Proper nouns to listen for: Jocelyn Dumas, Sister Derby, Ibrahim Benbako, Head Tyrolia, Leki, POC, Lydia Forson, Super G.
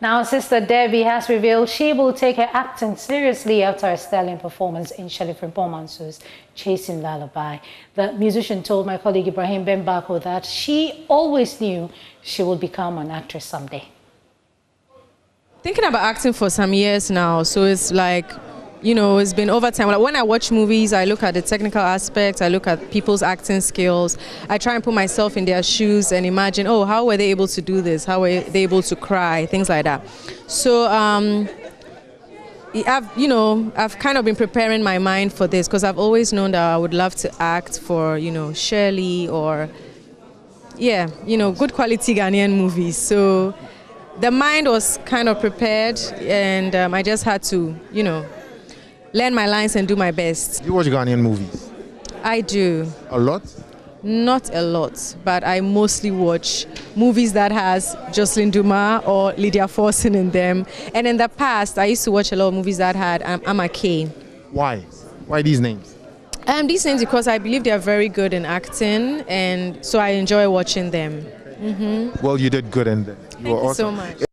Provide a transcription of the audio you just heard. Now, Sister Debbie has revealed she will take her acting seriously after a sterling performance in Shelifrin Bomansu's Chasing Lullaby. The musician told my colleague Ibrahim Benbako that she always knew she would become an actress someday. Thinking about acting for some years now, so it's like, you know, it's been over time. Like when I watch movies, I look at the technical aspects, I look at people's acting skills. I try and put myself in their shoes and imagine, oh, how were they able to do this? How were they able to cry? Things like that. So, I've kind of been preparing my mind for this because I've always known that I would love to act for, you know, Shirley or, yeah, you know, good quality Ghanaian movies. So the mind was kind of prepared and I just had to, you know, learn my lines and do my best. You watch Ghanaian movies? I do. A lot? Not a lot, but I mostly watch movies that has Jocelyn Dumas or Lydia Forson in them. And in the past, I used to watch a lot of movies that had Amake. Why? Why these names? These names because I believe they are very good in acting, and so I enjoy watching them. Mm-hmm. Well, you did good in them. Thank you so much.